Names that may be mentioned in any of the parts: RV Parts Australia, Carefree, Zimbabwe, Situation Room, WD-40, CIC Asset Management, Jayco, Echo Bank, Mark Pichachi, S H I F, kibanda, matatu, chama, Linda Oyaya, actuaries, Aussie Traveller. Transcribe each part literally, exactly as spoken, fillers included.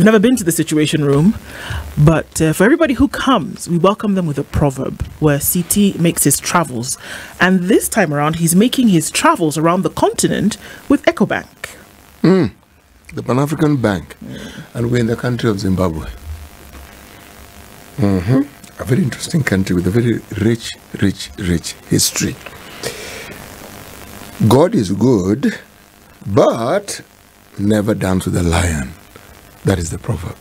You've never been to the Situation Room, but uh, for everybody who comes, we welcome them with a proverb where C T makes his travels. And this time around, he's making his travels around the continent with Echo Bank. Mm, the Pan-African Bank. Mm. And we're in the country of Zimbabwe. Mm-hmm. A very interesting country with a very rich, rich, rich history. God is good, but never dance with a lion. That is the proverb.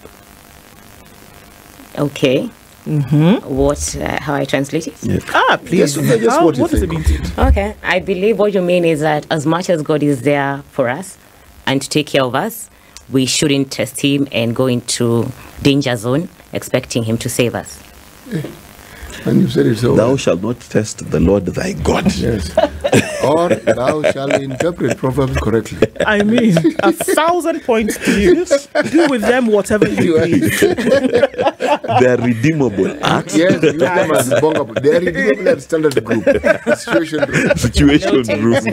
Okay. Mm-hmm. What? Uh, how I translate it? Yeah. Ah, please. Yes, yes, how, what what does it mean? Okay. I believe what you mean is that as much as God is there for us and to take care of us, we shouldn't test him and go into danger zone expecting him to save us. Yeah. And you said it so. Thou shalt not test the Lord thy God. Yes. Or thou shalt interpret Proverbs correctly. I mean, a thousand points to you. Do with them whatever you please. They are redeemable acts. Yes, you nice. Them as they are redeemable at standard group. Situation group. Situation group.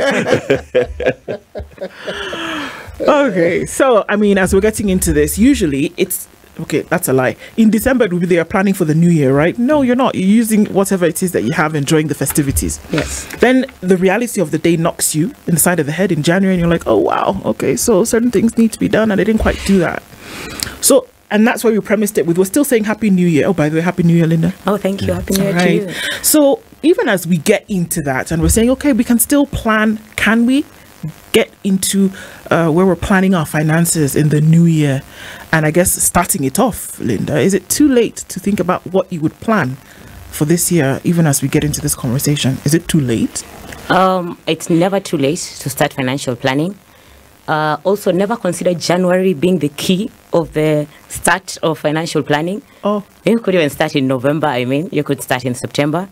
Okay, so, I mean, as we're getting into this, usually it's... Okay, that's a lie. In December, it will be they are planning for the new year, right? No, you're not. You're using whatever it is that you have, enjoying the festivities. Yes. Then the reality of the day knocks you in the side of the head in January, and you're like, oh, wow, okay, so certain things need to be done, and they didn't quite do that. So, and that's why we premised it with, we're still saying Happy New Year. Oh, by the way, Happy New Year, Linda. Oh, thank you. Yeah. Happy New Year right. to you. So, even as we get into that, and we're saying, okay, we can still plan, can we? Get into uh, where we're planning our finances in the new year. And I guess starting it off, Linda, is it too late to think about what you would plan for this year, even as we get into this conversation? Is it too late? Um, it's never too late to start financial planning. Uh, also, never consider January being the key of the start of financial planning. Oh. You could even start in November, I mean. You could start in September.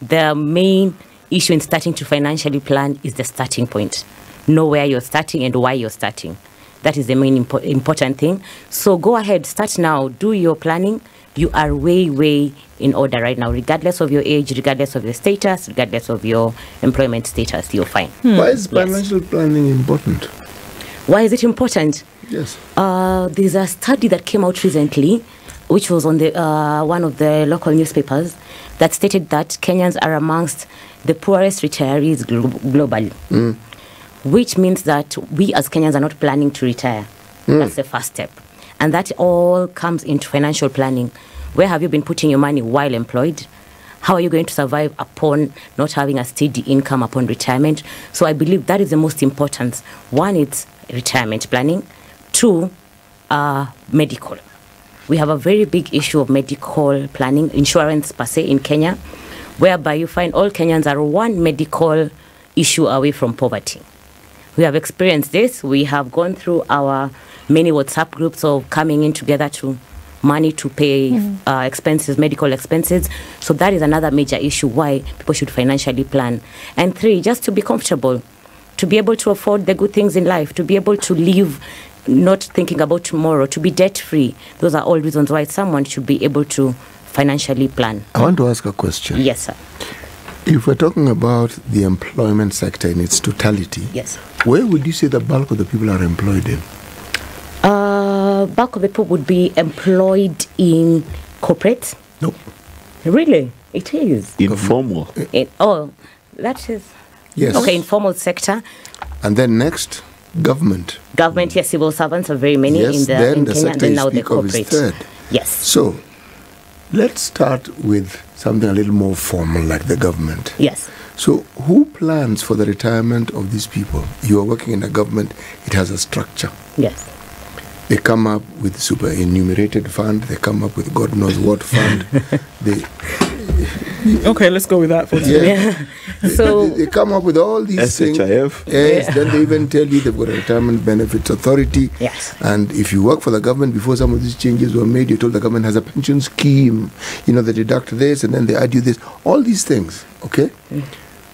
The main issue in starting to financially plan is the starting point. Know where you're starting and why you're starting. That is the main impo important thing. So go ahead, start now, do your planning. You are way, way in order right now, regardless of your age, regardless of your status, regardless of your employment status, you're fine. Hmm. Why is financial yes. planning important? Why is it important? Yes. Uh, there's a study that came out recently, which was on the uh, one of the local newspapers, that stated that Kenyans are amongst the poorest retirees glo globally. Mm. Which means that we as Kenyans are not planning to retire. Mm. That's the first step. And that all comes into financial planning. Where have you been putting your money while employed? How are you going to survive upon not having a steady income upon retirement? So I believe that is the most important. One, it's retirement planning. Two, uh, medical. We have a very big issue of medical planning, insurance per se in Kenya, whereby you find all Kenyans are one medical issue away from poverty. We have experienced this. We have gone through our many WhatsApp groups of coming in together to money to pay mm. uh, expenses, medical expenses. So that is another major issue why people should financially plan. And three, just to be comfortable, to be able to afford the good things in life, to be able to live not thinking about tomorrow, to be debt-free. Those are all reasons why someone should be able to financially plan. I want to ask a question. Yes, sir. If we're talking about the employment sector in its totality, yes, where would you say the bulk of the people are employed in? Uh, bulk of the people would be employed in corporate. Nope. Really? It is. Informal. In, oh, that is. Yes. Okay, informal sector. And then next, government. Government, yes, civil servants are very many yes, in the then in the Kenya, sector and then now the corporate. Third. Yes. So, let's start with something a little more formal like the government. Yes. So who plans for the retirement of these people? You are working in a government, it has a structure. Yes. They come up with superenumerated fund, they come up with God knows what fund. they Okay, let's go with that for today. Yeah. Yeah. So they, they come up with all these S H I F. Things. Yes, yeah. Then they even tell you they've got a retirement benefits authority. Yes. And if you work for the government before some of these changes were made, you're told the government has a pension scheme. You know, they deduct this and then they add you this. All these things, okay? Mm.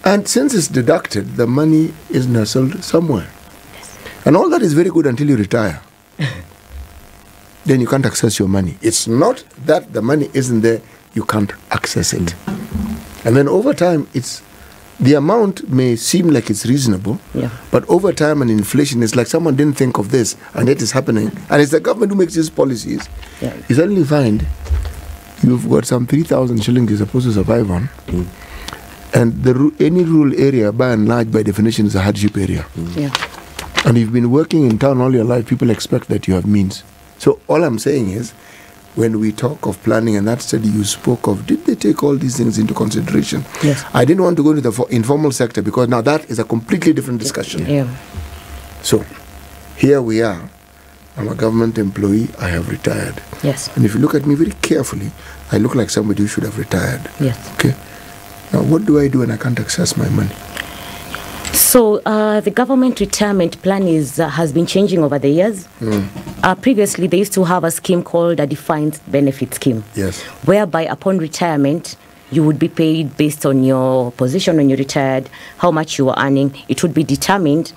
And since it's deducted, the money is nestled somewhere. Yes. And all that is very good until you retire. Then you can't access your money. It's not that the money isn't there. You can't access it. And then over time, it's the amount may seem like it's reasonable, yeah. but over time and inflation, it's like someone didn't think of this, and it is happening. And it's the government who makes these policies. Yeah. You suddenly find you've got some three thousand shillings you're supposed to survive on. Mm. And the ru any rural area, by and large, by definition, is a hardship area. Mm. Yeah. And you've been working in town all your life, people expect that you have means. So all I'm saying is, when we talk of planning, and that study you spoke of, did they take all these things into consideration? Yes. I didn't want to go into the for informal sector, because now that is a completely different discussion. Yeah. So here we are. I'm a government employee. I have retired. Yes. And if you look at me very carefully, I look like somebody who should have retired. Yes. Okay. Now, what do I do when I can't access my money? So uh, the government retirement plan is uh, has been changing over the years. Mm. Uh, previously, they used to have a scheme called a defined benefit scheme, yes, whereby upon retirement, you would be paid based on your position when you retired, how much you were earning. It would be determined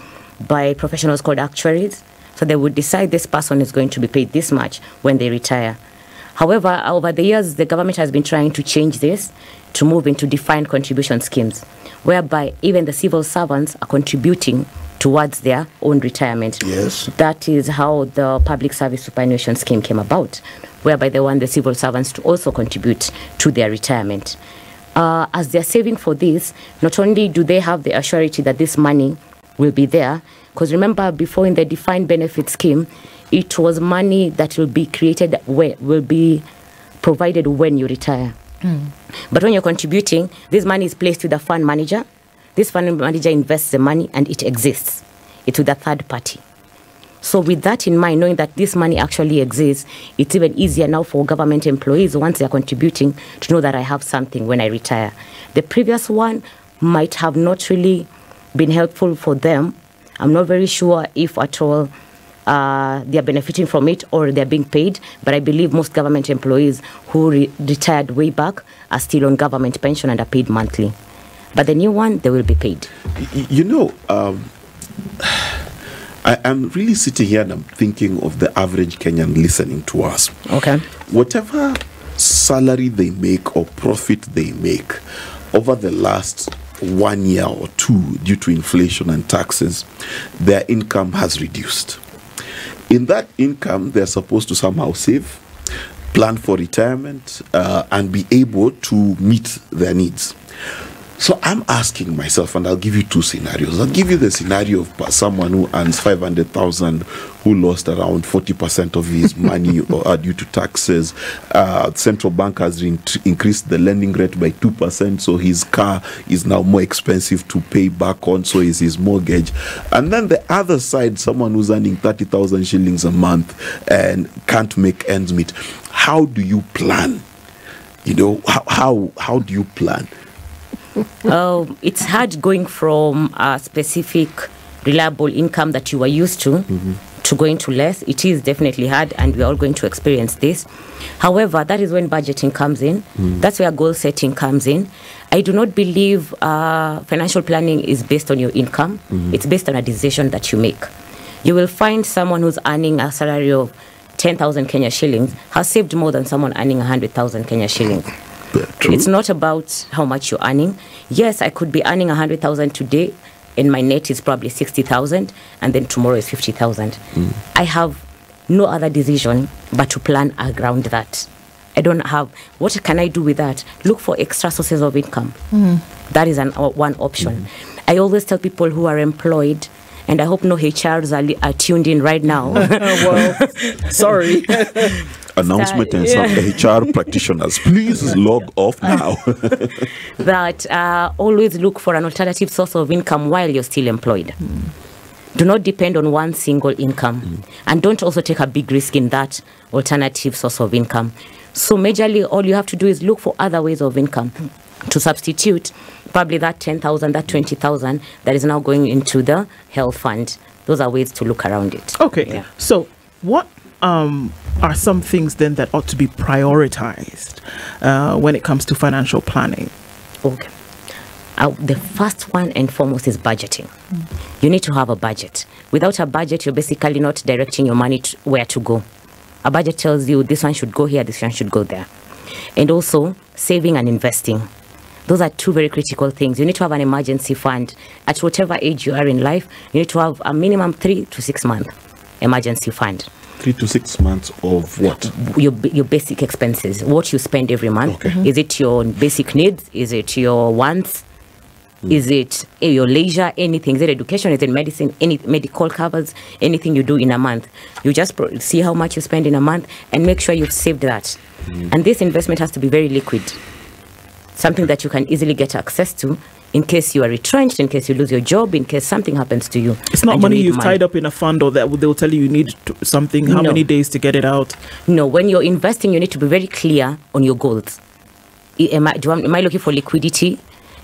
by professionals called actuaries. So they would decide this person is going to be paid this much when they retire. However, over the years, the government has been trying to change this to move into defined contribution schemes, whereby even the civil servants are contributing towards their own retirement. Yes. That is how the public service superannuation scheme came about, whereby they want the civil servants to also contribute to their retirement. Uh, as they're saving for this, not only do they have the assurance that this money will be there, because remember, before in the defined benefit scheme, it was money that will be created, where, will be provided when you retire. Mm. But when you're contributing, this money is placed with a fund manager. This fund manager invests the money and it exists. It's with a third party. So with that in mind, knowing that this money actually exists, it's even easier now for government employees, once they're contributing, to know that I have something when I retire. The previous one might have not really been helpful for them. I'm not very sure if at all Uh, they are benefiting from it or they are being paid, but I believe most government employees who re retired way back are still on government pension and are paid monthly. But the new one, they will be paid. You know, um, I am really sitting here and I'm thinking of the average Kenyan listening to us. Okay. Whatever salary they make or profit they make over the last one year or two due to inflation and taxes, their income has reduced. In that income, they're supposed to somehow save, plan for retirement, uh, and be able to meet their needs. So I'm asking myself, and I'll give you two scenarios. I'll give you the scenario of someone who earns five hundred thousand, who lost around forty percent of his money or, uh, due to taxes. Uh, central bank has increased the lending rate by two percent, so his car is now more expensive to pay back on, so is his mortgage. And then the other side, someone who's earning thirty thousand shillings a month and can't make ends meet. How do you plan? You know, how, how, how do you plan? uh, it's hard going from a specific reliable income that you were used to, mm-hmm, to going to less. It is definitely hard, and we're all going to experience this. However, that is when budgeting comes in. Mm. That's where goal setting comes in. I do not believe uh, financial planning is based on your income. Mm-hmm. It's based on a decision that you make. You will find someone who's earning a salary of ten thousand Kenya shillings has saved more than someone earning one hundred thousand Kenya shillings. True. It's not about how much you're earning. Yes, I could be earning one hundred thousand today, and my net is probably sixty thousand, and then tomorrow is fifty thousand. Mm. I have no other decision but to plan around that. I don't have, what can I do with that? Look for extra sources of income. Mm. That is an, uh, one option. Mm. I always tell people who are employed, and I hope no H Rs are, are tuned in right now. Well, sorry. Announcement and yeah. some H R practitioners, please log off now. That uh, always look for an alternative source of income while you're still employed. Mm. Do not depend on one single income. Mm. And don't also take a big risk in that alternative source of income. So majorly, all you have to do is look for other ways of income to substitute probably that ten thousand, that twenty thousand that is now going into the health fund. Those are ways to look around it. Okay. Yeah. So what Um, are some things then that ought to be prioritized uh, when it comes to financial planning? Okay. Uh, the first one and foremost is budgeting. Mm. You need to have a budget. Without a budget, you're basically not directing your money to where to go. A budget tells you this one should go here, this one should go there. And also saving and investing. Those are two very critical things. You need to have an emergency fund. At whatever age you are in life, you need to have a minimum three to six month emergency fund. Three to six months of what? Your, your basic expenses, what you spend every month. Okay. Mm-hmm. Is it your basic needs? Is it your wants? Mm. Is it your leisure, anything? Is it education? Is it medicine? Any medical covers? Anything you do in a month, you just see how much you spend in a month and make sure you've saved that. Mm. And this investment has to be very liquid, something that you can easily get access to in case you are retrenched, in case you lose your job, in case something happens to you. It's not money you've tied up in a fund, or that they'll tell you you need something, how many days to get it out. No, when you're investing, you need to be very clear on your goals. Am I, do I, am I looking for liquidity?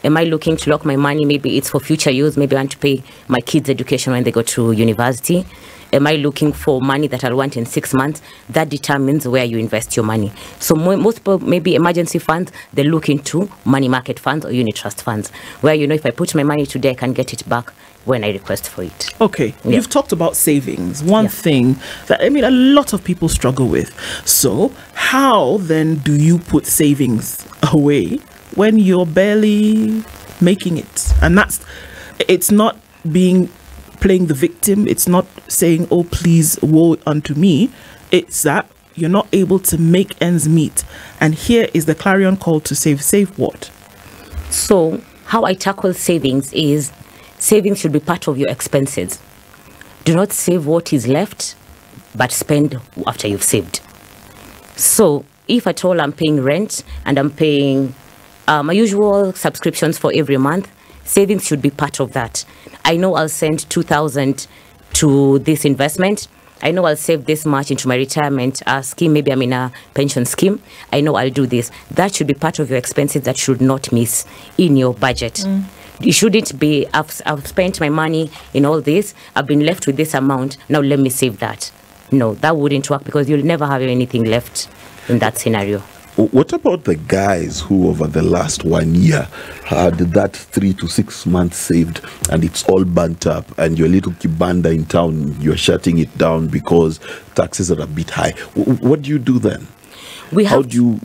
Am I looking to lock my money? Maybe it's for future use. Maybe I want to pay my kids' education when they go to university. Am I looking for money that I'll want in six months? That determines where you invest your money. So most people, maybe emergency funds, they look into money market funds or unit trust funds, where, you know, if I put my money today, I can get it back when I request for it. Okay, yeah. You've talked about savings. One yeah. thing that, I mean, a lot of people struggle with. So how then do you put savings away when you're barely making it? And that's, it's not being playing the victim, it's not saying, oh please woe unto me, it's that you're not able to make ends meet. And here is the clarion call to save. Save what? So how I tackle savings is, savings should be part of your expenses. Do not save what is left, but spend after you've saved. So if at all I'm paying rent and I'm paying uh, my usual subscriptions for every month, savings should be part of that. I know I'll send two thousand to this investment. I know I'll save this much into my retirement uh, scheme. Maybe I'm in a pension scheme. I know I'll do this. That should be part of your expenses that should not miss in your budget. Mm. It shouldn't be, I've, I've spent my money in all this. I've been left with this amount. Now let me save that. No, that wouldn't work, because you'll never have anything left in that scenario. What about the guys who over the last one year had that three to six months saved and it's all burnt up, and your little kibanda in town, you're shutting it down because taxes are a bit high? What do you do then? We have, how do you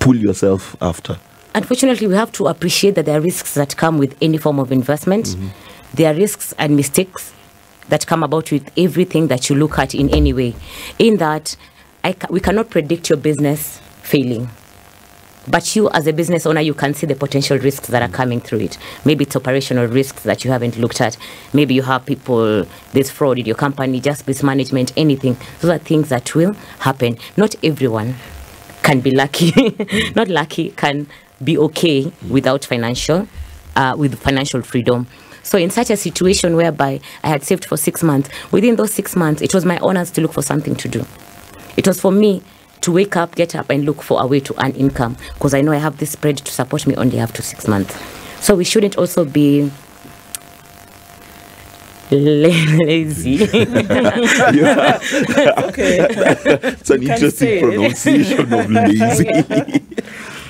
pull yourself after? Unfortunately, we have to appreciate that there are risks that come with any form of investment. Mm-hmm. There are risks and mistakes that come about with everything that you look at in any way, in that I ca we cannot predict your business failing, but you as a business owner, you can see the potential risks that are coming through it. Maybe it's operational risks that you haven't looked at. Maybe you have people, there's fraud in your company, just mismanagement, anything. Those are things that will happen. Not everyone can be lucky. Not lucky, can be okay without financial uh with financial freedom. So in such a situation whereby I had saved for six months, within those six months, it was my onus to look for something to do. It was for me to wake up, get up, and look for a way to earn income, because I know I have this spread to support me only up to six months. So we shouldn't also be lazy. Yeah. Okay. It's an interesting pronunciation of lazy.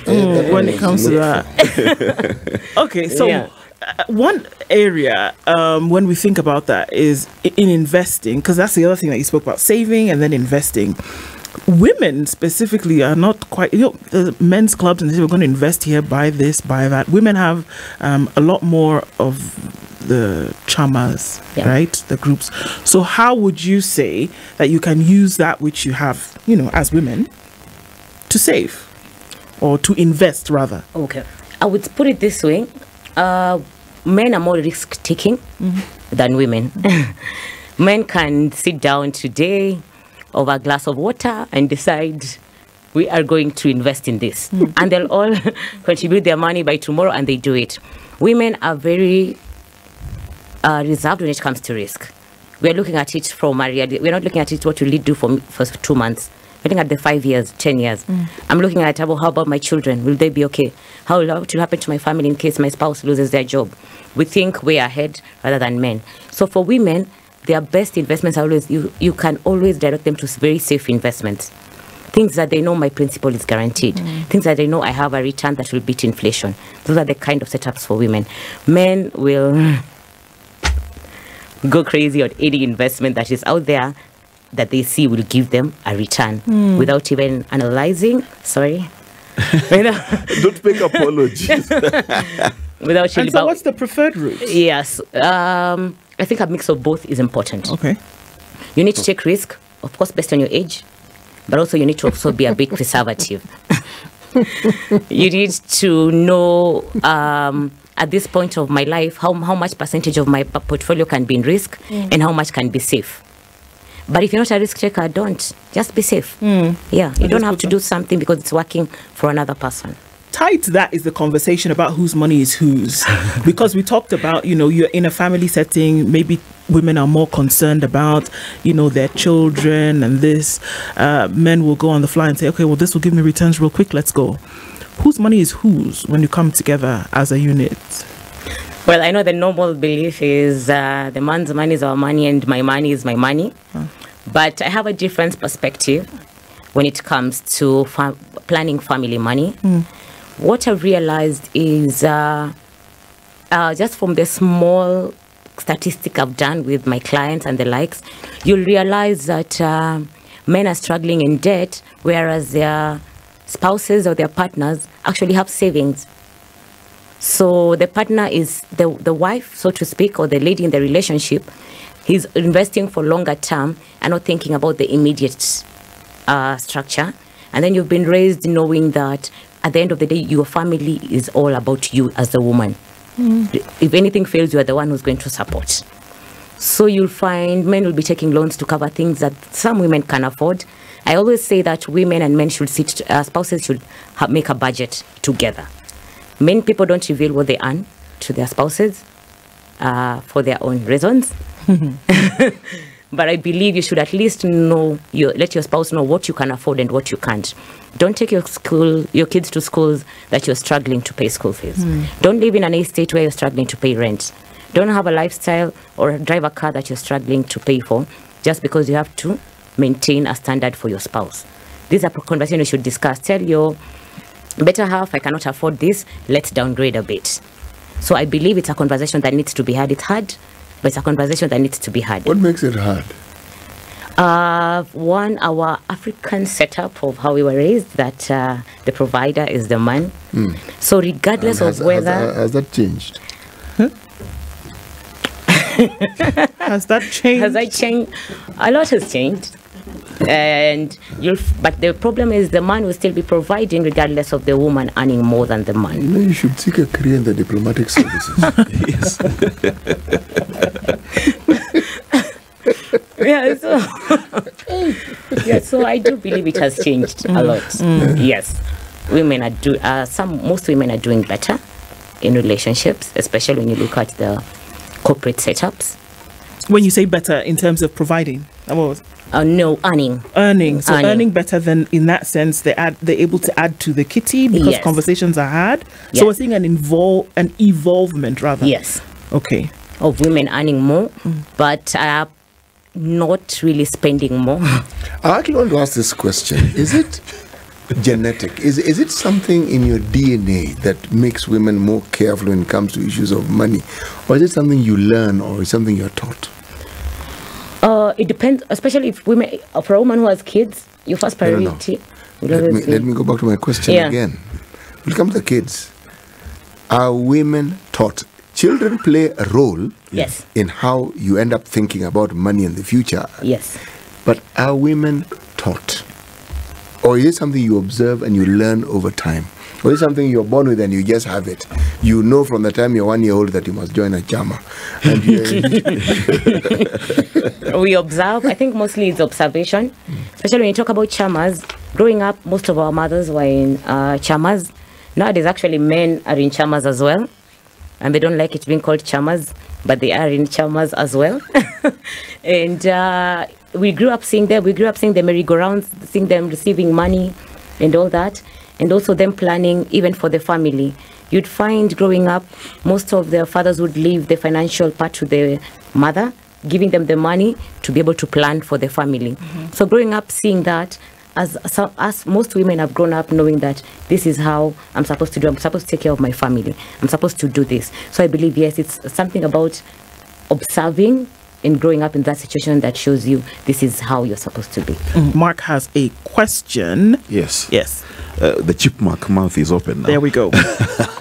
Mm, when it comes to that. Okay, so yeah. Uh, one area um, when we think about that is in investing, because that's the other thing that you spoke about, saving and then investing. Women specifically are not quite, you know, the men's clubs and they say, we're going to invest here, buy this, buy that. Women have um, a lot more of the chamas, yeah. right? The groups. So how would you say that you can use that which you have, you know, as women to save or to invest rather? Okay. I would put it this way. Uh, men are more risk-taking mm-hmm. than women. Men can sit down today over a glass of water and decide we are going to invest in this. Mm-hmm. And they'll all contribute their money by tomorrow and they do it. Women are very uh, reserved when it comes to risk. We're looking at it from a reality. We're not looking at it what will it do for, for two months. We're looking at the five years, ten years. Mm. I'm looking at, well, how about my children? Will they be okay? How what will happen to my family in case my spouse loses their job? We think way ahead rather than men. So for women, their best investments are always, you, you can always direct them to very safe investments. Things that they know my principal is guaranteed. Mm. Things that they know I have a return that will beat inflation. Those are the kind of setups for women. Men will go crazy on any investment that is out there that they see will give them a return mm. without even analyzing. Sorry. Don't make apologies. Without and so what's the preferred route? Yes. Um, I think a mix of both is important. Okay. You need to take risk, of course, based on your age, but also you need to also be a bit conservative. You need to know um, at this point of my life how, how much percentage of my portfolio can be in risk mm. and how much can be safe. But if you're not a risk taker, don't. Just be safe. Mm. Yeah, you don't have to do something because it's working for another person. Tied to that is the conversation about whose money is whose. Because we talked about, you know, you're in a family setting, maybe women are more concerned about, you know, their children and this. Uh, men will go on the fly and say, okay, well, this will give me returns real quick. Let's go. Whose money is whose when you come together as a unit? Well, I know the normal belief is uh, the man's money is our money and my money is my money. Huh. But I have a different perspective when it comes to fa planning family money. Mm. What I realized is uh, uh, just from the small statistic I've done with my clients and the likes, you'll realize that uh, men are struggling in debt, whereas their spouses or their partners actually have savings. So the partner is the, the wife, so to speak, or the lady in the relationship. He's investing for longer term and not thinking about the immediate uh, structure. And then you've been raised knowing that at the end of the day, your family is all about you as the woman. Mm. If anything fails, you are the one who's going to support. So you'll find men will be taking loans to cover things that some women can afford. I always say that women and men should sit, uh, spouses should ha make a budget together. Many people don't reveal what they earn to their spouses uh, for their own reasons. But I believe you should at least know, your, let your spouse know what you can afford and what you can't. Don't take your school, your kids to schools that you're struggling to pay school fees. Mm. Don't live in an estate where you're struggling to pay rent. Don't have a lifestyle or drive a car that you're struggling to pay for just because you have to maintain a standard for your spouse. These are conversations you should discuss. Tell your better half, I cannot afford this, let's downgrade a bit. So I believe it's a conversation that needs to be had. It's hard. But it's a conversation that needs to be had. What makes it hard? Uh, one, our African setup of how we were raised, that uh, the provider is the man. Mm. So regardless has, of whether... Has, has that changed? Huh? Has that changed? Has that changed? A lot has changed. and you'll f But the problem is the man will still be providing regardless of the woman earning more than the man. You know, you should seek a career in the diplomatic services. Yes. Yeah, so, yeah, so I do believe it has changed mm. a lot. Mm. Yes, women are do uh, some most women are doing better in relationships, especially when you look at the corporate setups. When you say better in terms of providing, what was? Uh, no, earning. Earning. So earning. earning better than, in that sense, they add, they're able to add to the kitty because yes. conversations are hard. Yes. So we're seeing an involve, an evolvement rather. Yes. Okay. Of women earning more, mm. but uh, not really spending more. I actually want to ask this question. Is it genetic? Is, is it something in your D N A that makes women more careful when it comes to issues of money? Or is it something you learn or is something you're taught? Uh, it depends, especially if women, for a woman who has kids, your first priority. No, no. Let, me, let me go back to my question yeah. again. When it comes to kids, are women taught? Children play a role yes. in how you end up thinking about money in the future. Yes. But are women taught? Or is it something you observe and you learn over time? Or is it something you're born with and you just have it? You know from the time you're one year old that you must join a jama. And we observe. I think mostly it's observation. Especially when you talk about chamas. Growing up, most of our mothers were in uh, chamas. Nowadays, actually, men are in chamas as well. And they don't like it being called chamas, but they are in chamas as well. And uh, we grew up seeing them. We grew up seeing the merry-go-rounds, seeing them receiving money and all that. And also them planning even for the family. You'd find growing up, most of their fathers would leave the financial part to the mother, giving them the money to be able to plan for the family. Mm-hmm. So growing up seeing that, as, as most women have grown up knowing that this is how I'm supposed to do, I'm supposed to take care of my family, I'm supposed to do this. So I believe, yes, it's something about observing and growing up in that situation that shows you this is how you're supposed to be. Mark has a question. Yes. Yes. uh, the chipmunk mouth is open now. There we go.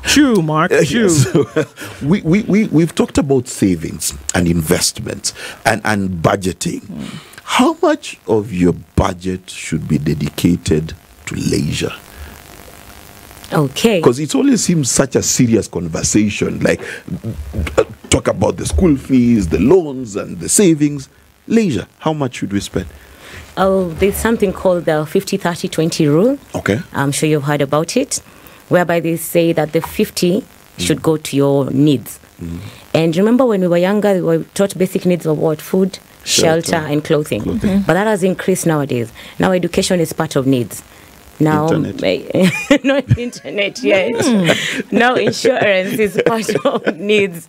Chew, Mark. Chew. So, uh, we, we, we, we've talked about savings and investments and, and budgeting. Mm. How much of your budget should be dedicated to leisure? Okay. Because it always seems such a serious conversation. Like, uh, talk about the school fees, the loans, and the savings. Leisure, how much should we spend? Oh, there's something called the fifty thirty twenty rule. Okay. I'm sure you've heard about it, whereby they say that the fifty mm. should go to your needs. Mm. And remember when we were younger, we were taught basic needs of what? Food, shelter, shelter and clothing. clothing. Mm-hmm. But that has increased nowadays. Now education is part of needs. Now, internet. Not internet yet. Mm. Now insurance is part of needs.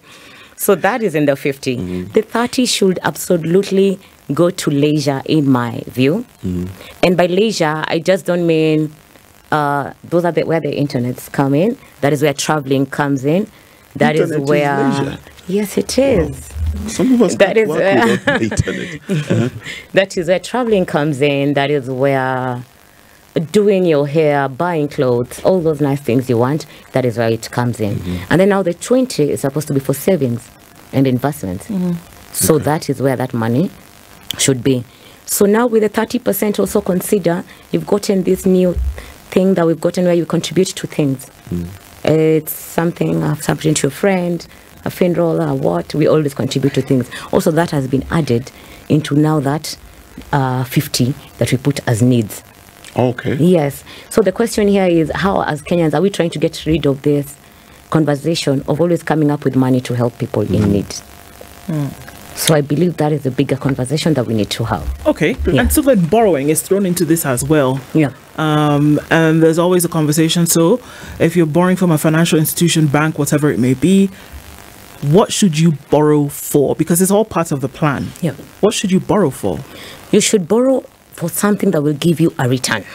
So that is in the fifty. Mm. The thirty should absolutely go to leisure, in my view. Mm. And by leisure, I just don't mean uh, those are the, where the internets come in. That is where traveling comes in. That internet is where. Is leisure. Yes, it is. Wow. Some of us that is work where, without internet. Uh-huh. That is where traveling comes in. That is where doing your hair, buying clothes, all those nice things you want, that is where it comes in. Mm-hmm. And then now the twenty is supposed to be for savings and investments. Mm-hmm. So okay. that is where that money should be. So now with the thirty percent also consider, you've gotten this new thing that we've gotten where you contribute to things. Mm-hmm. It's something, something to a friend, a funeral, or what, we always contribute to things. Also that has been added into now that uh, fifty that we put as needs. Okay. Yes. So the question here is, how as Kenyans are we trying to get rid of this conversation of always coming up with money to help people mm. in need? Mm. So I believe that is the bigger conversation that we need to have. Okay. Yeah. And so then borrowing is thrown into this as well. Yeah. Um, and there's always a conversation. So if you're borrowing from a financial institution, bank, whatever it may be, what should you borrow for? Because it's all part of the plan. Yeah. What should you borrow for? You should borrow for something that will give you a return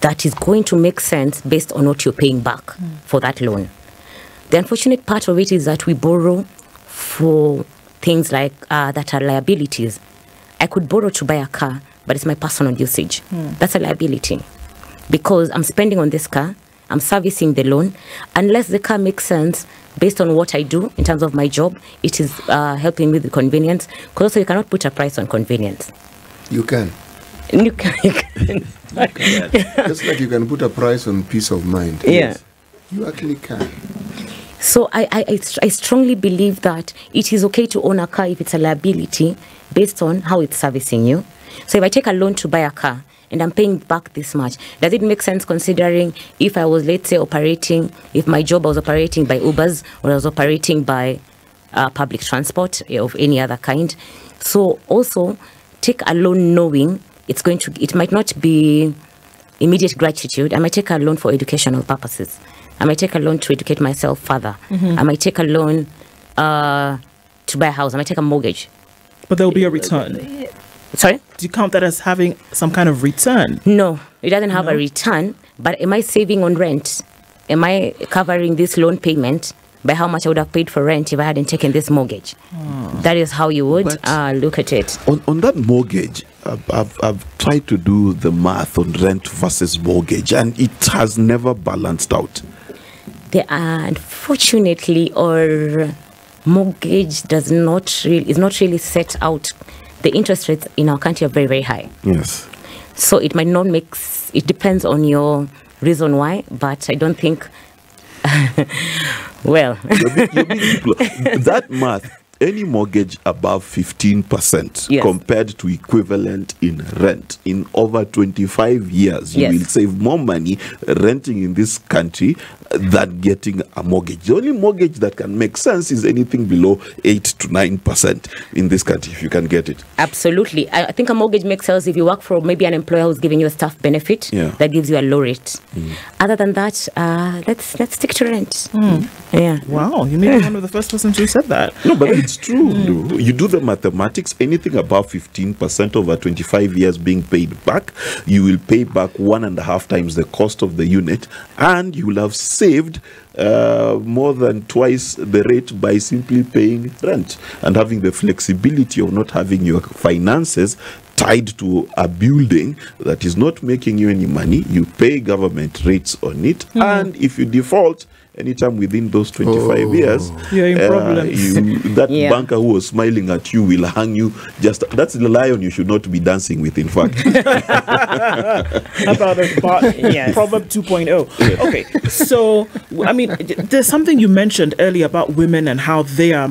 that is going to make sense based on what you're paying back mm. for that loan. The unfortunate part of it is that we borrow for things like uh, that are liabilities. I could borrow to buy a car, but it's my personal usage. Mm. That's a liability because I'm spending on this car, I'm servicing the loan. Unless the car makes sense based on what I do in terms of my job, it is uh, helping me with convenience, because also you cannot put a price on convenience. You can. You can. You can. You can. Just like you can put a price on peace of mind. Yeah. Yes. You actually can. So I, I, I strongly believe that it is okay to own a car if it's a liability based on how it's servicing you. So if I take a loan to buy a car and I'm paying back this much, does it make sense considering if I was, let's say, operating, if my job I was operating by Ubers or I was operating by uh, public transport of any other kind? So also, take a loan knowing it's going to, it might not be immediate gratitude. I might take a loan for educational purposes. I might take a loan to educate myself further. Mm-hmm. I might take a loan uh, to buy a house. I might take a mortgage. But there will be a return. Sorry? Do you count that as having some kind of return? No, it doesn't have no. a return. But am I saving on rent? Am I covering this loan payment by how much I would have paid for rent if I hadn't taken this mortgage? Oh. That is how you would uh, look at it. On, on that mortgage, I've, I've, I've tried to do the math on rent versus mortgage, and it has never balanced out. There are, unfortunately, or mortgage does not really, is not really set out. The interest rates in our country are very, very high. Yes. So it might not make, it depends on your reason why, but I don't think... Well, you're being, you're being that math, any mortgage above fifteen percent yes. compared to equivalent in rent, in over twenty-five years, you yes. will save more money renting in this country than getting a mortgage. The only mortgage that can make sense is anything below eight to nine percent in this country, if you can get it. Absolutely. I, I think a mortgage makes sense if you work for maybe an employer who's giving you a staff benefit yeah. that gives you a low rate. Mm. Other than that, uh, let's let's stick to rent. Mm. Yeah. Wow, you may be one of the first persons who said that. No, but it's true. Mm. You do the mathematics, anything above fifteen percent over twenty-five years being paid back, you will pay back one and a half times the cost of the unit, and you will have saved uh, more than twice the rate by simply paying rent and having the flexibility of not having your finances tied to a building that is not making you any money, you pay government rates on it, mm. and if you default anytime within those twenty-five oh. years, you're in uh, problems. You, that yeah. banker who was smiling at you will hang you. Just that's the lion you should not be dancing with, in fact. About a part, yes. Proverb two point oh. Yeah. Okay, so I mean, there's something you mentioned earlier about women and how they are.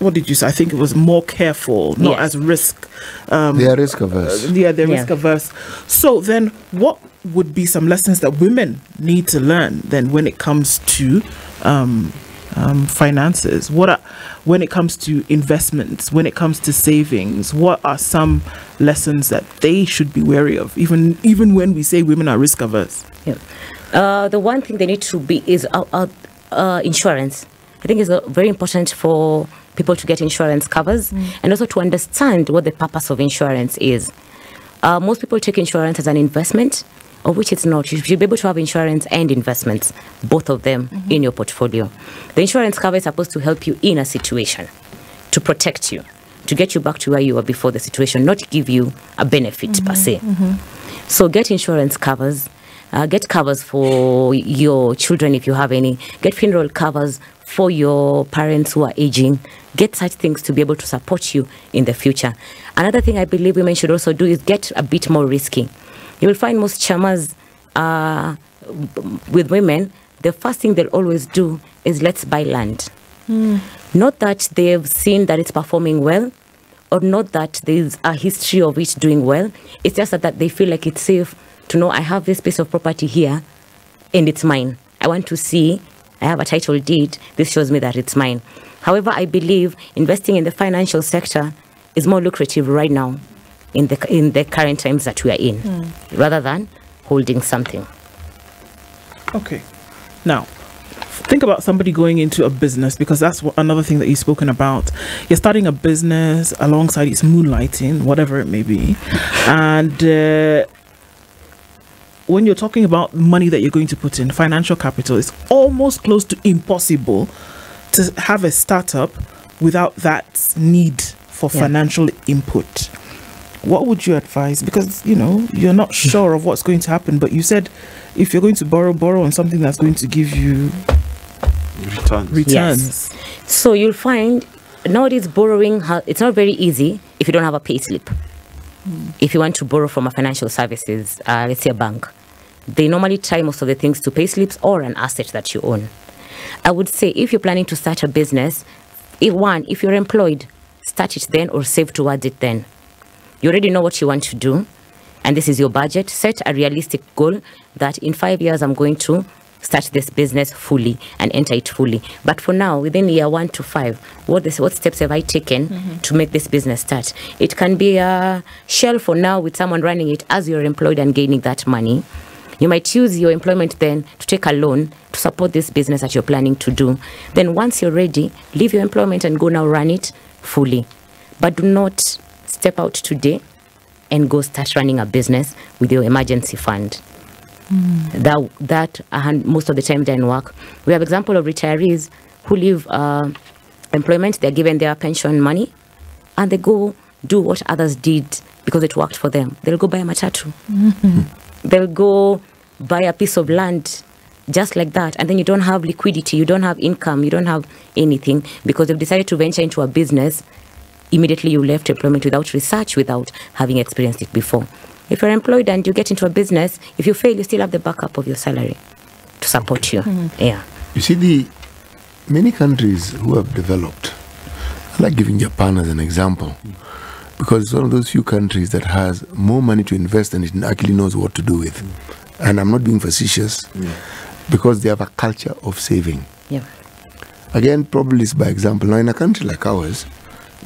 What did you say? I think it was more careful, not yes. as risk. Um, they are risk averse. Uh, yeah, they're yeah. risk averse. So then, what would be some lessons that women need to learn then when it comes to um, um, finances? What are, when it comes to investments, when it comes to savings, what are some lessons that they should be wary of? Even even when we say women are risk averse. Yeah. Uh, the one thing they need to be is uh, uh, uh, insurance. I think it's very important for people to get insurance covers mm. and also to understand what the purpose of insurance is. Uh, most people take insurance as an investment, of which it's not. You should be able to have insurance and investments, both of them mm-hmm. in your portfolio. The insurance cover is supposed to help you in a situation, to protect you, to get you back to where you were before the situation, not give you a benefit mm-hmm. per se. Mm-hmm. So get insurance covers. Uh, get covers for your children if you have any. Get funeral covers for your parents who are aging. Get such things to be able to support you in the future. Another thing I believe women should also do is get a bit more risky. You will find most charmers uh, with women, the first thing they'll always do is let's buy land. Mm. Not that they've seen that it's performing well, or not that there's a history of it doing well. It's just that, that they feel like it's safe to know I have this piece of property here and it's mine. I want to see, I have a title deed, this shows me that it's mine. However, I believe investing in the financial sector is more lucrative right now in the, in the current times that we are in, mm. rather than holding something. Okay, now think about somebody going into a business, because that's what, another thing that you've spoken about. You're starting a business alongside its moonlighting, whatever it may be, and uh, when you're talking about money that you're going to put in, financial capital, it's almost close to impossible to have a startup without that need for yeah. financial input. What would you advise? Because, you know, you're not sure of what's going to happen, but you said if you're going to borrow, borrow on something that's going to give you returns. returns. Yes. So you'll find nowadays borrowing, it's not very easy if you don't have a pay slip. Mm. If you want to borrow from a financial services, uh, let's say a bank, they normally tie most of the things to pay slips or an asset that you own. I would say if you're planning to start a business, if one, if you're employed, start it then or save towards it then. You already know what you want to do, and this is your budget. Set a realistic goal that in five years I'm going to start this business fully and enter it fully. But for now, within year one to five, what, this, what steps have I taken mm-hmm. to make this business start? It can be a shell for now with someone running it as you're employed and gaining that money. You might use your employment then to take a loan to support this business that you're planning to do. Then once you're ready, leave your employment and go now run it fully. But do not step out today and go start running a business with your emergency fund. Mm. That that uh, most of the time didn't work. We have example of retirees who leave uh, employment. They're given their pension money, and they go do what others did because it worked for them. They'll go buy a matatu. Mm-hmm. They'll go buy a piece of land, just like that. And then you don't have liquidity, you don't have income, you don't have anything because they've decided to venture into a business. Immediately, you left employment without research, without having experienced it before. If you're employed and you get into a business, if you fail, you still have the backup of your salary to support okay. you. Mm-hmm. Yeah. You see, the many countries who have developed, I like giving Japan as an example, because it's one of those few countries that has more money to invest and it actually knows what to do with. Mm-hmm. And I'm not being facetious, yeah. because they have a culture of saving. Yeah. Again, probably it's by example. Now, in a country like ours,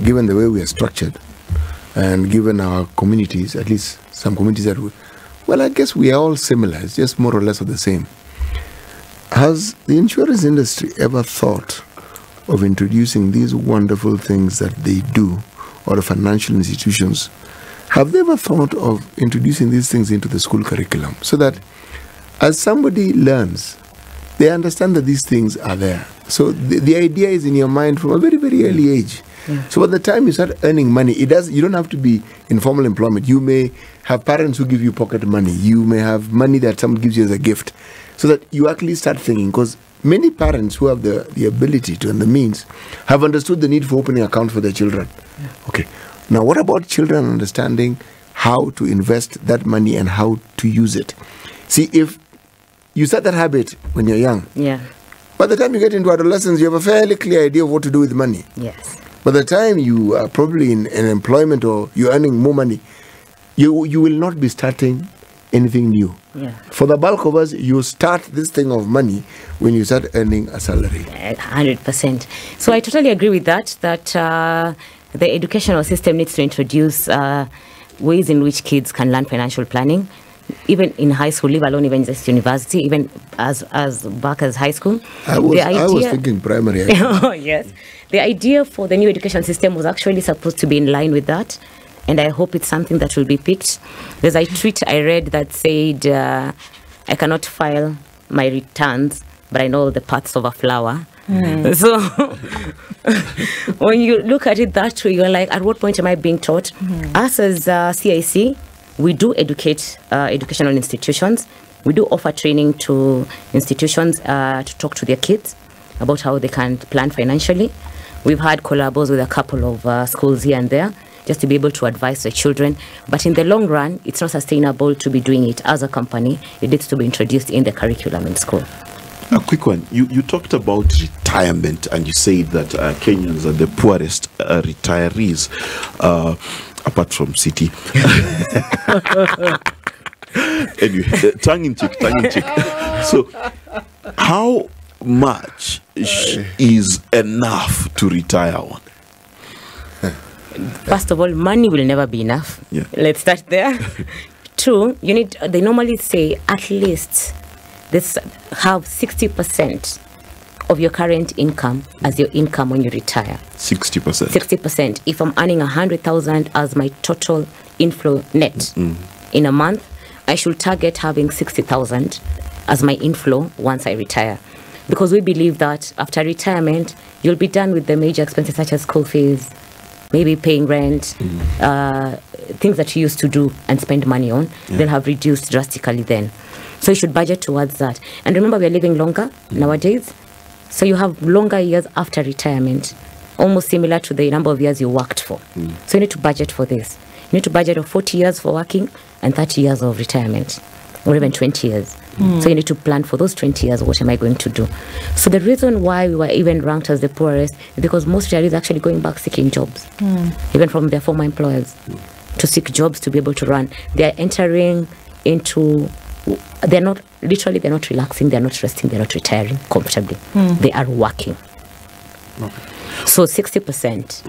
given the way we are structured, and given our communities, at least some communities that we, well, I guess we are all similar. It's just more or less of the same. Has the insurance industry ever thought of introducing these wonderful things that they do, or the financial institutions? Have they ever thought of introducing these things into the school curriculum so that as somebody learns, they understand that these things are there? So the, the idea is in your mind from a very, very early age. Yeah. So by the time you start earning money, it does. You don't have to be in formal employment. You may have parents who give you pocket money. You may have money that someone gives you as a gift, so that you actually start thinking. Because many parents who have the, the ability to and the means have understood the need for opening account for their children. Yeah. Okay. Now, what about children understanding how to invest that money and how to use it? See, if you start that habit when you're young, yeah. by the time you get into adolescence, you have a fairly clear idea of what to do with money. Yes. By the time you are probably in, in employment or you're earning more money, you you will not be starting anything new. Yeah. For the bulk of us, you start this thing of money when you start earning a salary. one hundred percent. So I totally agree with that, that uh, the educational system needs to introduce uh, ways in which kids can learn financial planning, even in high school, leave alone even just university, even as as back as high school. I was, idea, I was thinking primary. Oh, yes. The idea for the new education system was actually supposed to be in line with that. And I hope it's something that will be picked. There's a tweet I read that said, uh, I cannot file my returns, but I know the parts of a flower. Mm. So when you look at it that way, you're like, at what point am I being taught? Mm. Us as uh, C I C, we do educate uh, educational institutions. We do offer training to institutions uh, to talk to their kids about how they can plan financially. We've had collabos with a couple of uh, schools here and there, just to be able to advise the children. But in the long run, it's not sustainable to be doing it as a company. It needs to be introduced in the curriculum in school. A quick one. You, you talked about retirement, and you said that uh, Kenyans are the poorest uh, retirees, uh, apart from city. Anyway, tongue-in-cheek, tongue-in-cheek. So how much is enough to retire on? First of all, money will never be enough. Yeah. Let's start there. Two, you need, they normally say at least this have sixty percent of your current income as your income when you retire. sixty percent. sixty percent. If I'm earning one hundred thousand as my total inflow net mm-hmm. in a month, I should target having sixty thousand as my inflow once I retire. Because we believe that after retirement, you'll be done with the major expenses such as school fees, maybe paying rent, mm. uh, things that you used to do and spend money on, yeah. they'll have reduced drastically then. So you should budget towards that. And remember, we're living longer mm. nowadays. So you have longer years after retirement, almost similar to the number of years you worked for. Mm. So you need to budget for this. You need to budget of forty years for working and thirty years of retirement, or even twenty years. Mm. So you need to plan for those twenty years, what am I going to do? So the reason why we were even ranked as the poorest is because most retirees are actually going back seeking jobs, mm. even from their former employers, mm. to seek jobs to be able to run. They are entering into, they're not, literally they're not relaxing, they're not resting, they're not retiring comfortably. Mm. They are working. Okay. So sixty percent.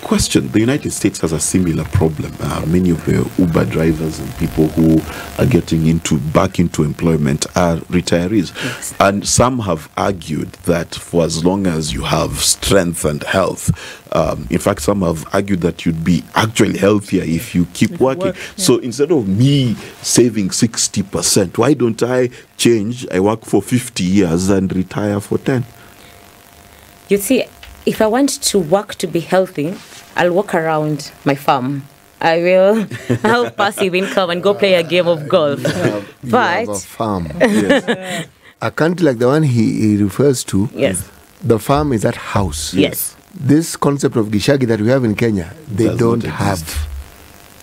Question. The United States has a similar problem. Uh, many of the Uber drivers and people who are getting into back into employment are retirees. Yes. And some have argued that for as long as you have strength and health, um, in fact, some have argued that you'd be actually healthier if you keep if working. Work, yeah. So instead of me saving sixty percent, why don't I change? I work for fifty years and retire for ten. You see, if I want to work to be healthy, I'll walk around my farm. I will have passive income and go play a game of golf. You have, you but have a farm. Yes. A country like the one he, he refers to, yes. the farm is that house. Yes. This concept of gishagi that we have in Kenya, they Does don't have.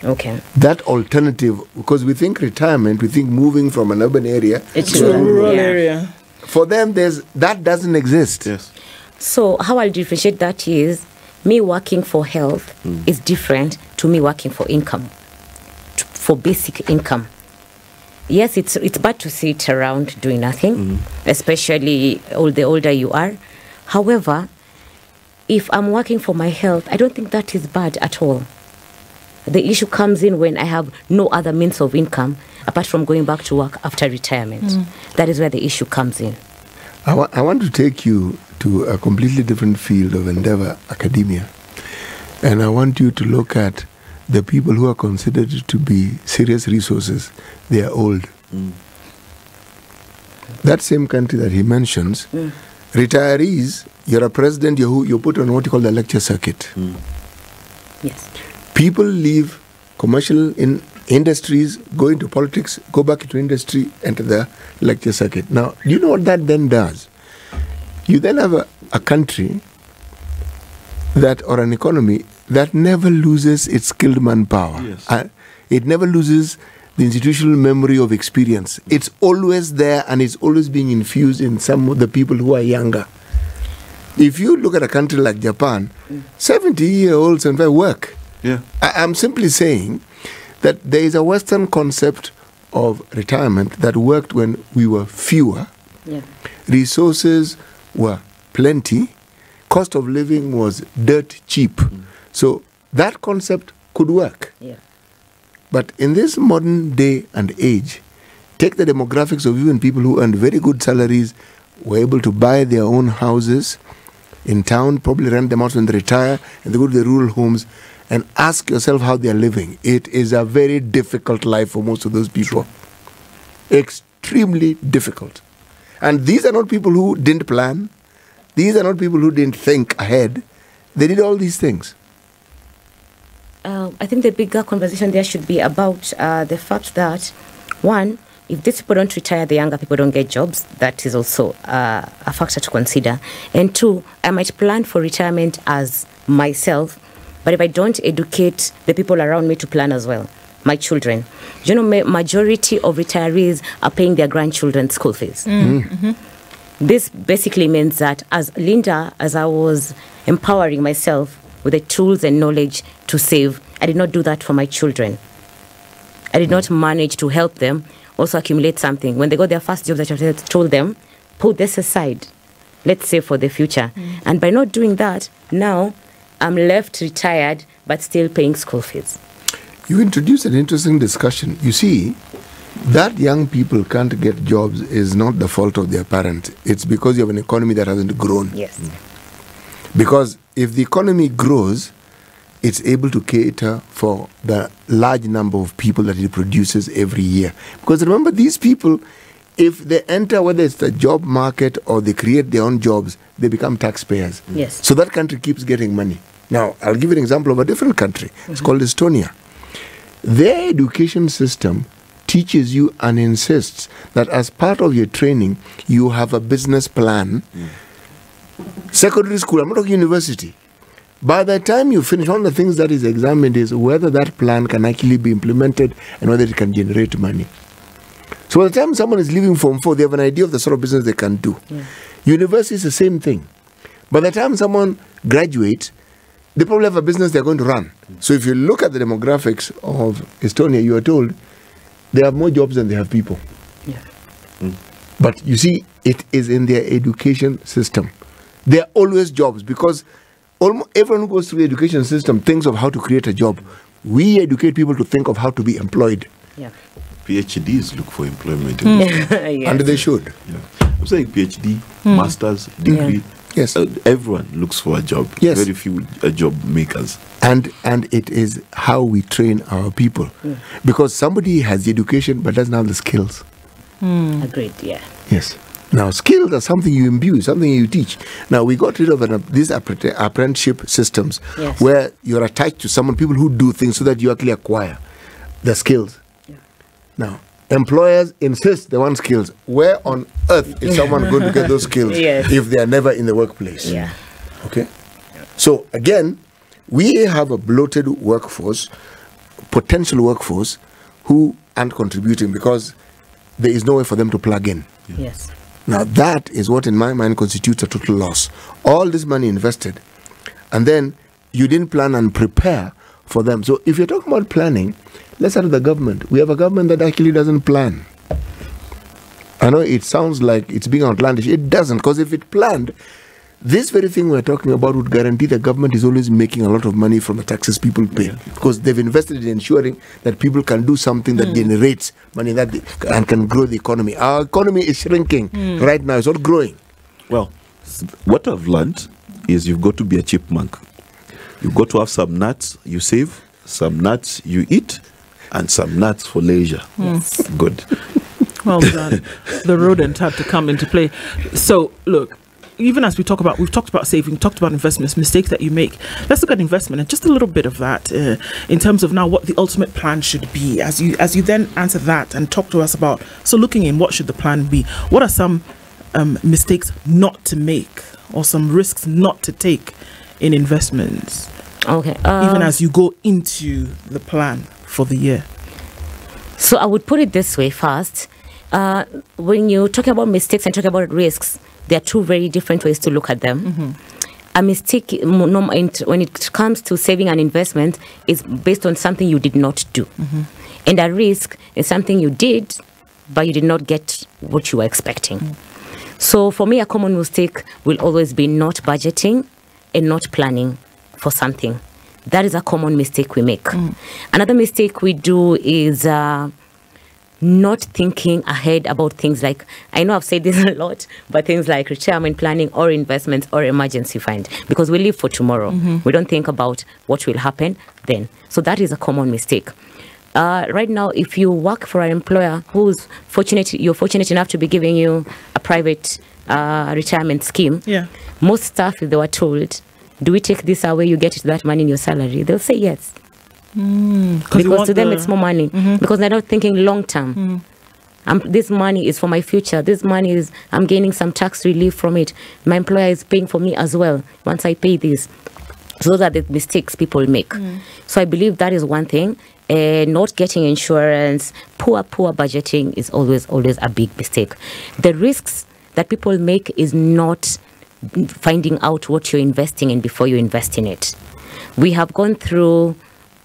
Okay. That alternative, because we think retirement, we think moving from an urban area it's to a rural yeah. area. For them, there's that doesn't exist. Yes. So how I'll differentiate that is, me working for health mm. is different to me working for income, to, for basic income. Yes, it's it's bad to sit around doing nothing, mm. especially all the older you are. However, if I'm working for my health, I don't think that is bad at all. The issue comes in when I have no other means of income apart from going back to work after retirement. Mm. That is where the issue comes in. I, wa I want to take you to a completely different field of endeavor, academia. And I want you to look at the people who are considered to be serious resources. They are old. Mm. That same country that he mentions, mm. Retirees, you're a president, you, you put on what you call the lecture circuit. Mm. Yes. People leave commercial in industries, go into politics, go back into industry, enter the lecture circuit. Now, you know what that then does? You then have a, a country that, or an economy that never loses its skilled manpower. Yes. Uh, it never loses the institutional memory of experience. It's always there and it's always being infused in some of the people who are younger. If you look at a country like Japan, seventy-year-olds and they work. Yeah. I, I'm simply saying that there is a Western concept of retirement that worked when we were fewer. Yeah. Resources were plenty. Cost of living was dirt cheap. Mm. So that concept could work. Yeah. But in this modern day and age, take the demographics of even people who earned very good salaries, were able to buy their own houses in town, probably rent them out when they retire, and they go to the rural homes, and ask yourself how they are living. It is a very difficult life for most of those people. Sure. Extremely difficult. And these are not people who didn't plan. These are not people who didn't think ahead. They did all these things. Uh, I think the bigger conversation there should be about uh, the fact that, one, if these people don't retire, the younger people don't get jobs. That is also uh, a factor to consider. And two, I might plan for retirement as myself, but if I don't educate the people around me to plan as well, my children. You know, ma majority of retirees are paying their grandchildren's school fees. Mm. Mm-hmm. This basically means that as Linda, as I was empowering myself with the tools and knowledge to save, I did not do that for my children. I did not manage to help them also accumulate something. When they got their first job, I told them, put this aside. Let's save for the future. Mm. And by not doing that, now I'm left retired but still paying school fees. You introduced an interesting discussion. You see, that young people can't get jobs is not the fault of their parents. It's because you have an economy that hasn't grown. Yes. Because if the economy grows, it's able to cater for the large number of people that it produces every year. Because remember, these people, if they enter, whether it's the job market or they create their own jobs, they become taxpayers. Yes. So that country keeps getting money. Now, I'll give you an example of a different country. Mm-hmm. It's called Estonia. Their education system teaches you and insists that as part of your training, you have a business plan. Mm. Secondary school, I'm not talking university. By the time you finish, one of the things that is examined is whether that plan can actually be implemented and whether it can generate money. So by the time someone is leaving Form four, they have an idea of the sort of business they can do. Mm. University is the same thing. By the time someone graduates, they probably have a business they're going to run. Mm. So if you look at the demographics of Estonia, you are told they have more jobs than they have people. Yeah. Mm. But you see, it is in their education system. There are always jobs because almost everyone who goes through the education system thinks of how to create a job. We educate people to think of how to be employed. Yeah. PhDs look for employment. Mm. Yes. And they should. Yeah. I'm saying PhD, mm. master's, degree. Yeah. Yes. Uh, everyone looks for a job. Yes. Very few uh, job makers. And and it is how we train our people. Mm. Because somebody has the education but doesn't have the skills. Mm. Agreed, yeah. Yes. Now, skills are something you imbue, something you teach. Now, we got rid of an, uh, these apprenticeship systems, yes, where you're attached to someone, people who do things so that you actually acquire the skills. Yeah. Now, employers insist they want skills. Where on earth is someone going to get those skills yes, if they are never in the workplace? Yeah. Okay? So, again, we have a bloated workforce, potential workforce, who aren't contributing because there is no way for them to plug in. Yeah. Yes. Now that is what in my mind constitutes a total loss. All this money invested and then you didn't plan and prepare for them. So if you're talking about planning, let's start with the government. We have a government that actually doesn't plan. I know it sounds like it's being outlandish. It doesn't, because if it planned, this very thing we're talking about would guarantee the government is always making a lot of money from the taxes people pay, yeah, because they've invested in ensuring that people can do something that mm. generates money that they, and can grow the economy. Our economy is shrinking mm. right now. It's not growing. Well, what I've learned is you've got to be a chipmunk. You've got to have some nuts you save, some nuts you eat, and some nuts for leisure. Yes. Good. Well done. The rodent had to come into play. So, look, even as we talk about, we've talked about saving, talked about investments, mistakes that you make. Let's look at investment and just a little bit of that uh, in terms of now what the ultimate plan should be. As you as you then answer that and talk to us about, so looking in, what should the plan be? What are some um, mistakes not to make or some risks not to take in investments? Okay. Um, even as you go into the plan for the year. So I would put it this way first. Uh, when you talk about mistakes and talk about risks, there are two very different ways to look at them. Mm-hmm. A mistake when it comes to saving an investment is based on something you did not do. Mm-hmm. And a risk is something you did, but you did not get what you were expecting. Mm-hmm. So for me, a common mistake will always be not budgeting and not planning for something. That is a common mistake we make. Mm-hmm. Another mistake we do is... Uh, not thinking ahead about things like, I know I've said this a lot, but things like retirement planning or investments or emergency fund, because we live for tomorrow. Mm-hmm. We don't think about what will happen then. So that is a common mistake. Uh, right now, if you work for an employer who's fortunate, you're fortunate enough to be giving you a private uh, retirement scheme. Yeah. Most staff, if they were told, do we take this away, you get that money in your salary? They'll say yes. Mm, because to them the... it's more money. Mm-hmm. Because they're not thinking long term. Mm. Um, this money is for my future. This money is, I'm gaining some tax relief from it. My employer is paying for me as well once I pay this. So those are the mistakes people make. Mm. So I believe that is one thing. Uh, not getting insurance, poor, poor budgeting is always, always a big mistake. The risks that people make is not finding out what you're investing in before you invest in it. We have gone through...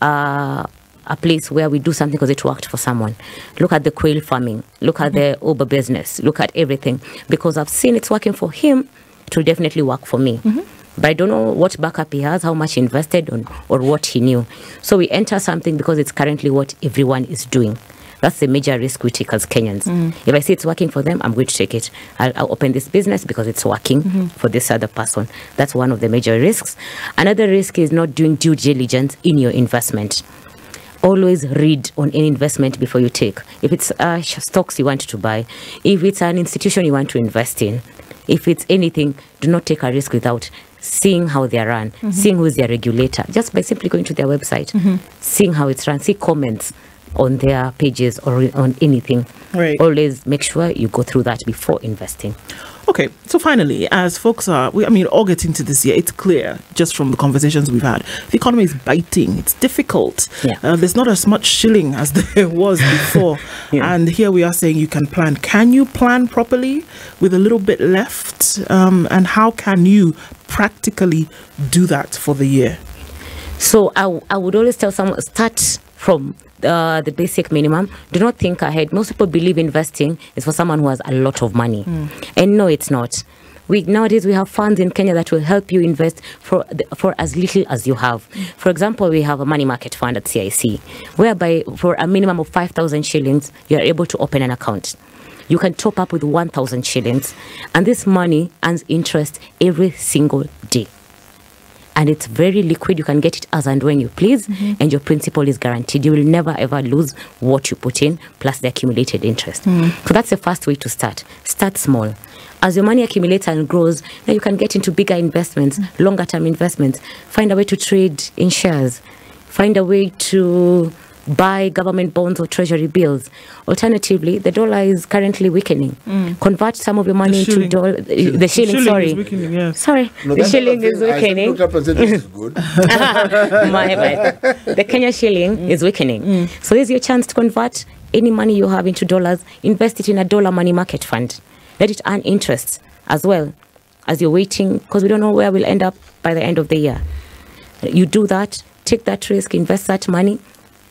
Uh, a place where we do something because it worked for someone. Look at the quail farming. Look at mm-hmm. the Uber business. Look at everything. Because I've seen it's working for him, it will definitely work for me. Mm-hmm. But I don't know what backup he has, how much he invested on, or what he knew. So we enter something because it's currently what everyone is doing. That's the major risk we take as Kenyans. Mm-hmm. If I see it's working for them, I'm going to take it. I'll, I'll open this business because it's working mm-hmm. for this other person. That's one of the major risks. Another risk is not doing due diligence in your investment. Always read on any investment before you take. If it's uh, stocks you want to buy, if it's an institution you want to invest in, if it's anything, do not take a risk without seeing how they run, mm-hmm. seeing who is their regulator, just by simply going to their website, mm-hmm. seeing how it's run, see comments on their pages or on anything. Right. Always make sure you go through that before investing. Okay, so finally, as folks are, we, I mean, all getting to this year, it's clear just from the conversations we've had, the economy is biting, it's difficult. Yeah. Uh, there's not as much shilling as there was before. Yeah. And here we are saying you can plan. Can you plan properly with a little bit left? Um, and how can you practically do that for the year? So I, I would always tell someone, start from uh, the basic minimum. Do not think ahead. Most people believe investing is for someone who has a lot of money. Mm. And no, it's not. We, nowadays, we have funds in Kenya that will help you invest for, the, for as little as you have. For example, we have a money market fund at C I C, whereby for a minimum of five thousand shillings, you are able to open an account. You can top up with one thousand shillings. And this money earns interest every single day. And it's very liquid. You can get it as and when you please. Mm-hmm. And your principal is guaranteed. You will never ever lose what you put in, plus the accumulated interest. Mm-hmm. So that's the first way to start. Start small. As your money accumulates and grows, now you can get into bigger investments, mm-hmm. longer term investments. Find a way to trade in shares. Find a way to buy government bonds or treasury bills. Alternatively, the dollar is currently weakening. Mm. Convert some of your money into dollar. The shilling, the shilling, shilling sorry. Is weakening, yes. Sorry, no, the shilling is weakening. I looked up and said, this is good. My bad. The Kenya shilling mm. is weakening. Mm. So there's your chance to convert any money you have into dollars. Invest it in a dollar money market fund. Let it earn interest as well as you're waiting, because we don't know where we'll end up by the end of the year. You do that, take that risk, invest that money,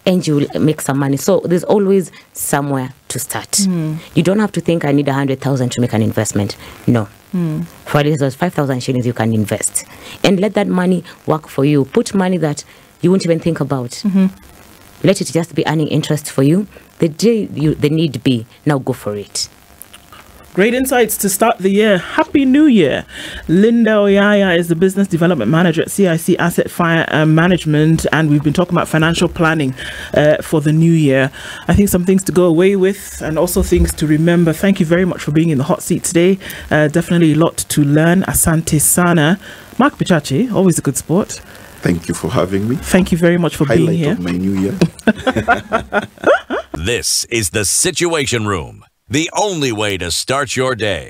and you will make some money. So there's always somewhere to start. Mm. You don't have to think, I need one hundred thousand to make an investment. No. Mm. For those five thousand shillings, you can invest. And let that money work for you. Put money that you won't even think about. Mm-hmm. Let it just be earning interest for you. The day you, the need be, now go for it. Great insights to start the year. Happy New Year. Linda Oyaya is the Business Development Manager at C I C Asset Fire, uh, Management, and we've been talking about financial planning uh, for the new year. I think some things to go away with and also things to remember. Thank you very much for being in the hot seat today. Uh, definitely a lot to learn. Asante sana. Mark Pichachi, always a good sport. Thank you for having me. Thank you very much for Highlight being here. Highlight of my new year. This is the Situation Room. The only way to start your day.